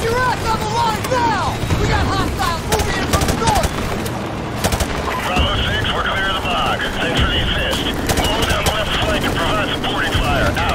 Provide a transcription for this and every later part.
Get your ass on the line now! We got hostiles moving in from the north! Bravo 6, we're clear of the block. Thanks for the assist. Move down the left flank and provide supporting fire. Out.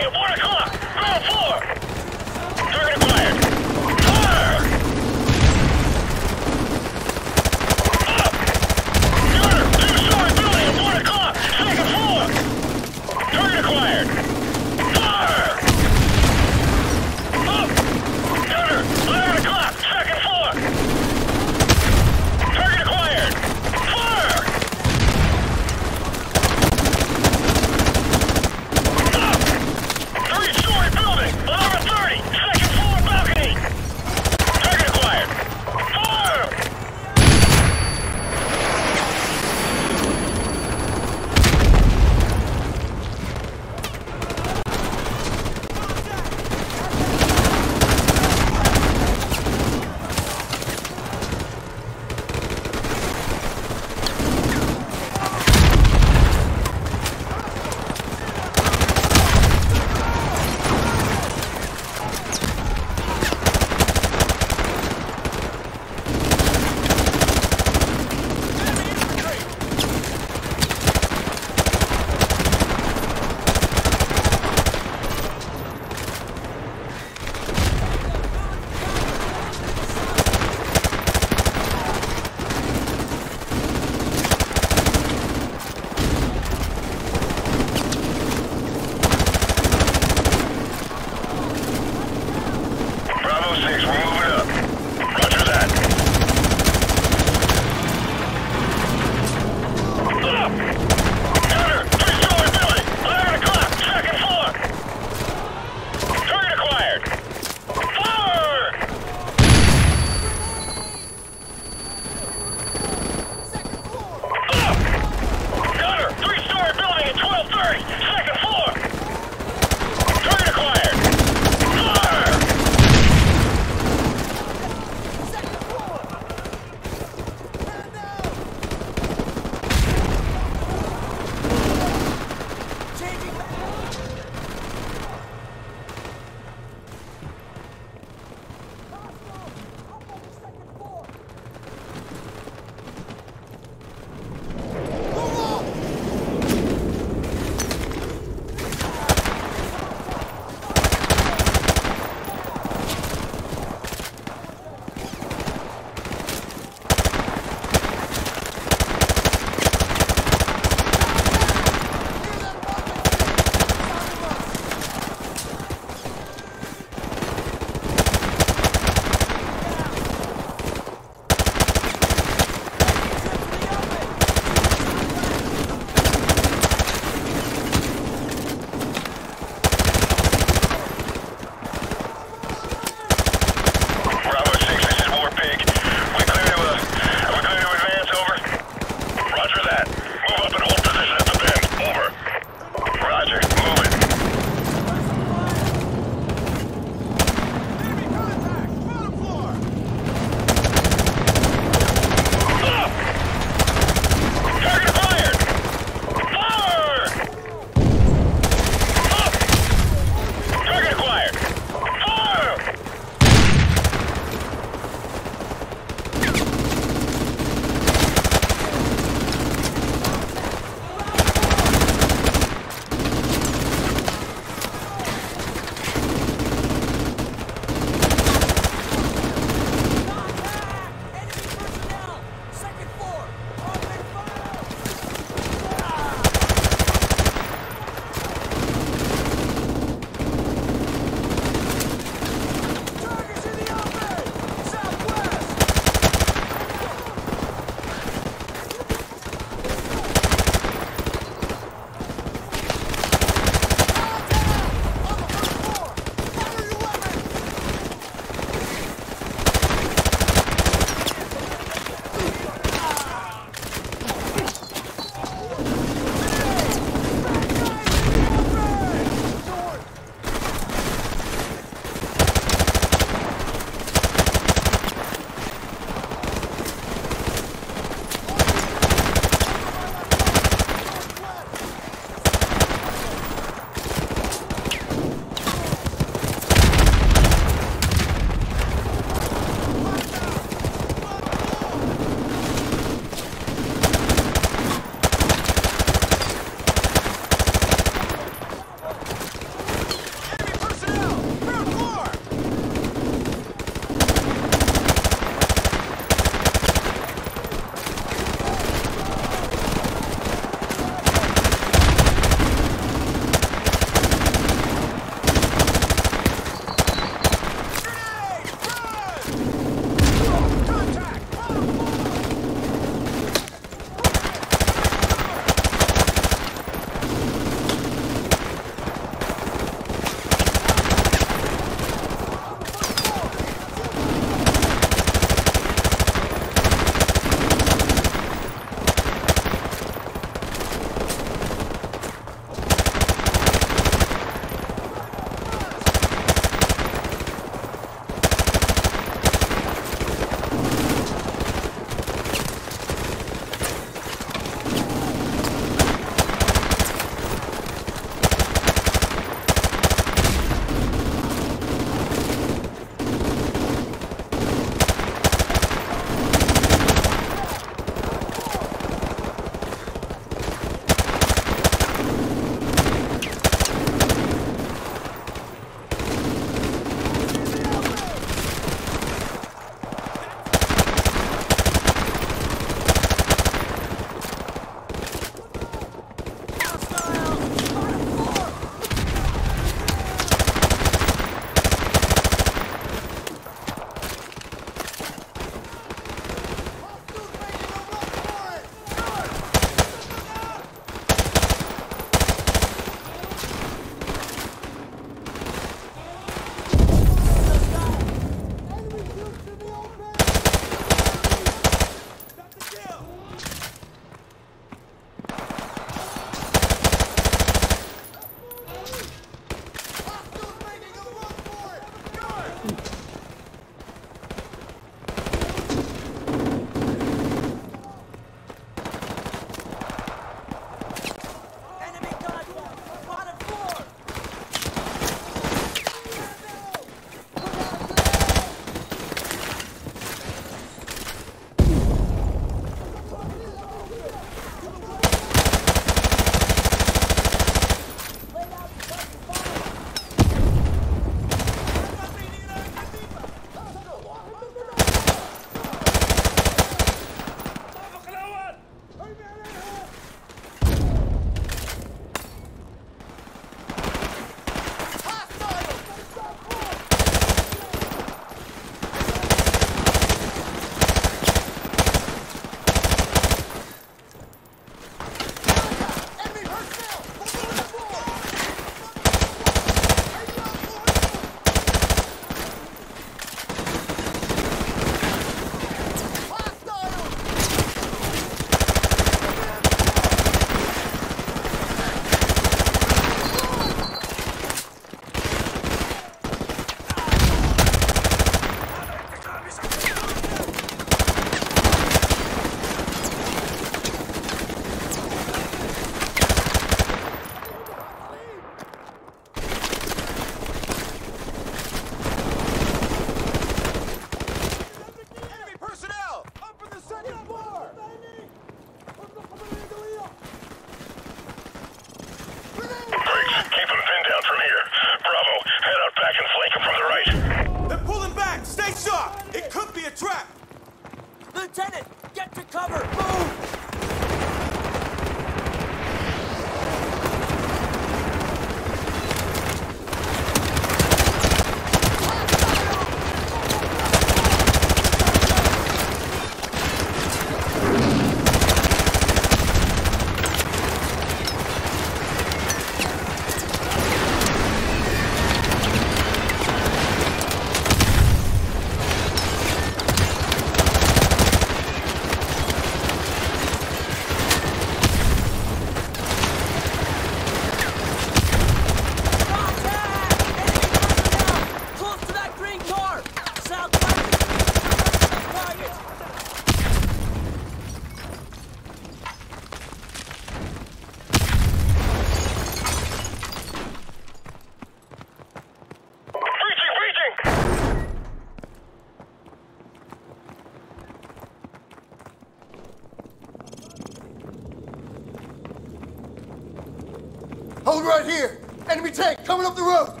enemy tank coming up the road!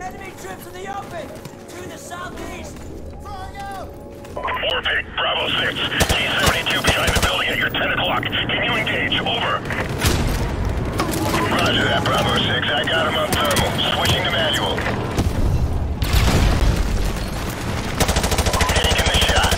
Enemy troops in the open! To the southeast! Firing out! War Pig, Bravo 6. T-72 behind the building at your 10 o'clock. Can you engage? Over. Roger that, Bravo 6. I got him on thermal. Switching to manual. Taking the shot.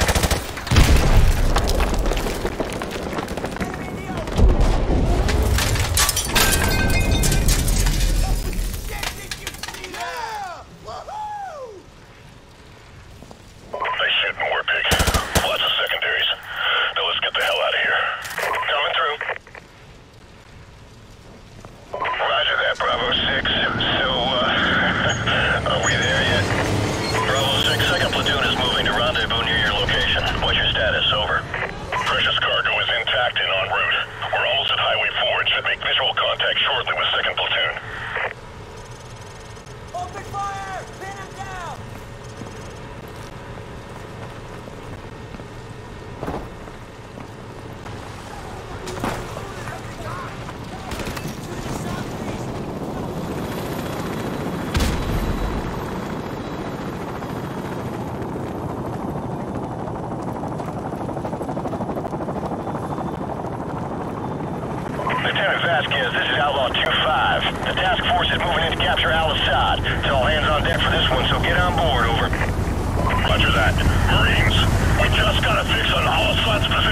Vasquez, this is Outlaw 2-5. The task force is moving in to capture Al-Assad. It's all hands on deck for this one, so get on board, over. Roger that. Marines, we just got a fix on Al-Assad's position.